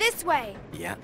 This way. Yeah.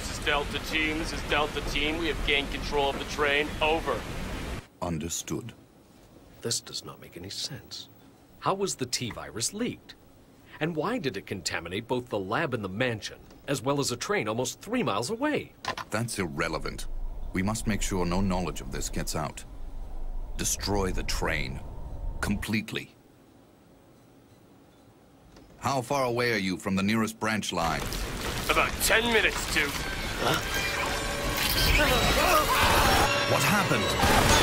This is Delta Team. This is Delta Team. We have gained control of the train. Over. Understood. This does not make any sense. How was the T-Virus leaked? And why did it contaminate both the lab and the mansion, as well as a train almost 3 miles away? That's irrelevant. We must make sure no knowledge of this gets out. Destroy the train. Completely. How far away are you from the nearest branch line? About 10 minutes, Duke. Huh? What happened?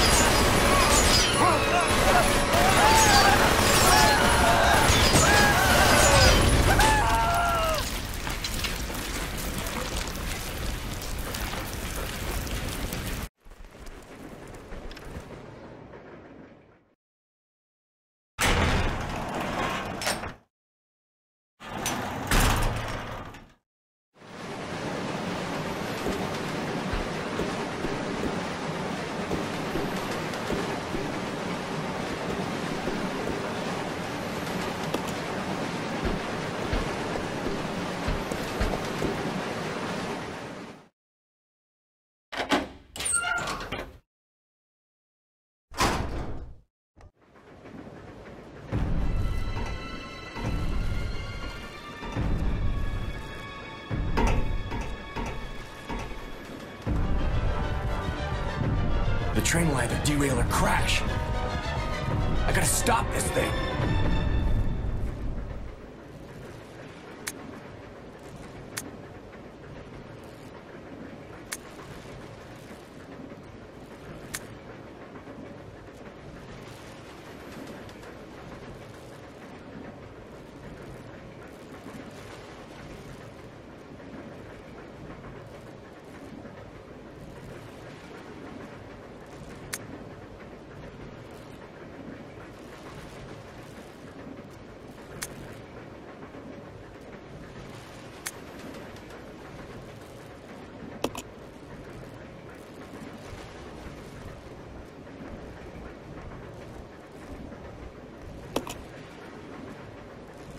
The train will either derail or crash. I gotta stop this thing.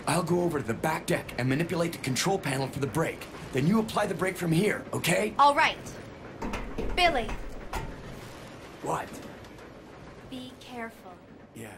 I'll go over to the back deck and manipulate the control panel for the brake. Then you apply the brake from here, okay? All right. Billy. What? Be careful. Yeah.